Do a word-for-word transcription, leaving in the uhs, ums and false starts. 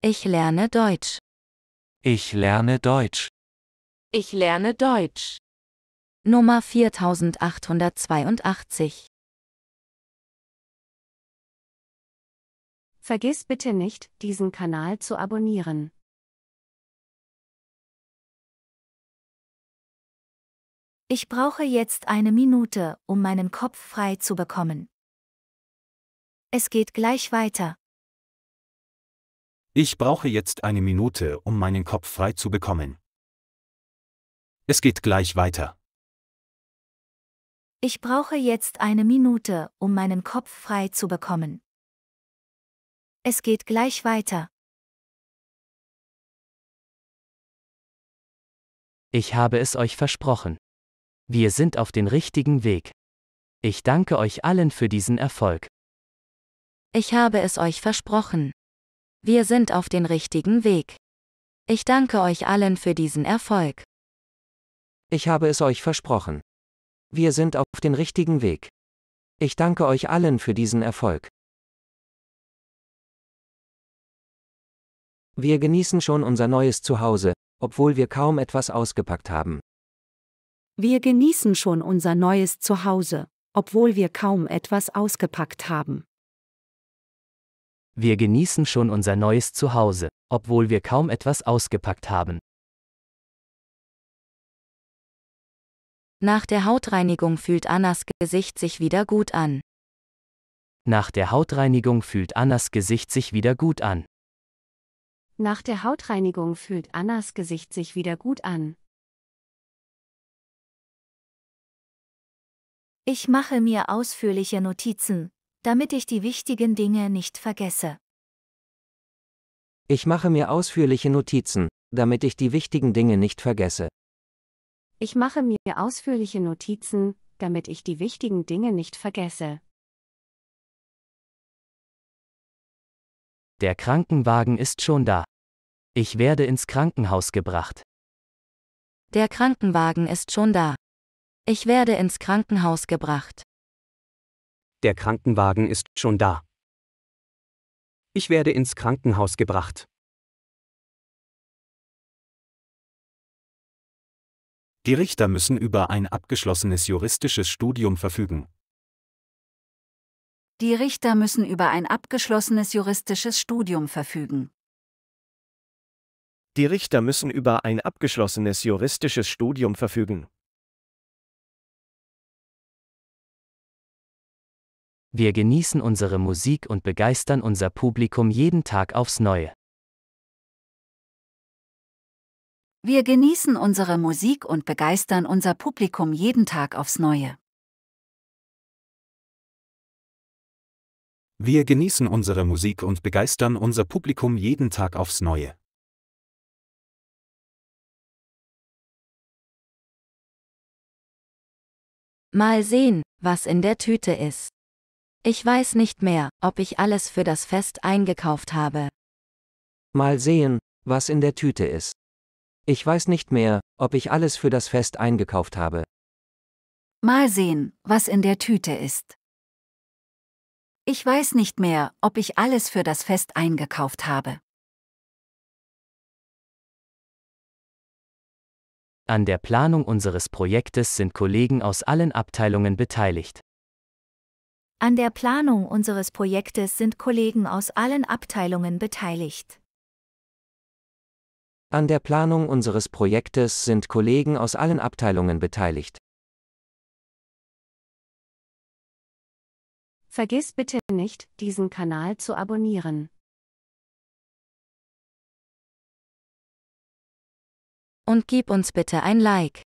Ich lerne Deutsch. Ich lerne Deutsch. Ich lerne Deutsch. Nummer viertausendachthundertzweiundachtzig. Vergiss bitte nicht, diesen Kanal zu abonnieren. Ich brauche jetzt eine Minute, um meinen Kopf frei zu bekommen. Es geht gleich weiter. Ich brauche jetzt eine Minute, um meinen Kopf frei zu bekommen. Es geht gleich weiter. Ich brauche jetzt eine Minute, um meinen Kopf frei zu bekommen. Es geht gleich weiter. Ich habe es euch versprochen. Wir sind auf dem richtigen Weg. Ich danke euch allen für diesen Erfolg. Ich habe es euch versprochen. Wir sind auf dem richtigen Weg. Ich danke euch allen für diesen Erfolg. Ich habe es euch versprochen. Wir sind auf dem richtigen Weg. Ich danke euch allen für diesen Erfolg. Wir genießen schon unser neues Zuhause, obwohl wir kaum etwas ausgepackt haben. Wir genießen schon unser neues Zuhause, obwohl wir kaum etwas ausgepackt haben. Wir genießen schon unser neues Zuhause, obwohl wir kaum etwas ausgepackt haben. Nach der Hautreinigung fühlt Annas Gesicht sich wieder gut an. Nach der Hautreinigung fühlt Annas Gesicht sich wieder gut an. Nach der Hautreinigung fühlt Annas Gesicht sich wieder gut an. Ich mache mir ausführliche Notizen, damit ich die wichtigen Dinge nicht vergesse. Ich mache mir ausführliche Notizen, damit ich die wichtigen Dinge nicht vergesse. Ich mache mir ausführliche Notizen, damit ich die wichtigen Dinge nicht vergesse. Der Krankenwagen ist schon da. Ich werde ins Krankenhaus gebracht. Der Krankenwagen ist schon da. Ich werde ins Krankenhaus gebracht. Der Krankenwagen ist schon da. Ich werde ins Krankenhaus gebracht. Die Richter müssen über ein abgeschlossenes juristisches Studium verfügen. Die Richter müssen über ein abgeschlossenes juristisches Studium verfügen. Die Richter müssen über ein abgeschlossenes juristisches Studium verfügen. Wir genießen unsere Musik und begeistern unser Publikum jeden Tag aufs Neue. Wir genießen unsere Musik und begeistern unser Publikum jeden Tag aufs Neue. Wir genießen unsere Musik und begeistern unser Publikum jeden Tag aufs Neue. Mal sehen, was in der Tüte ist. Ich weiß nicht mehr, ob ich alles für das Fest eingekauft habe. Mal sehen, was in der Tüte ist. Ich weiß nicht mehr, ob ich alles für das Fest eingekauft habe. Mal sehen, was in der Tüte ist. Ich weiß nicht mehr, ob ich alles für das Fest eingekauft habe. An der Planung unseres Projektes sind Kollegen aus allen Abteilungen beteiligt. An der Planung unseres Projektes sind Kollegen aus allen Abteilungen beteiligt. An der Planung unseres Projektes sind Kollegen aus allen Abteilungen beteiligt. Vergiss bitte nicht, diesen Kanal zu abonnieren. Und gib uns bitte ein Like.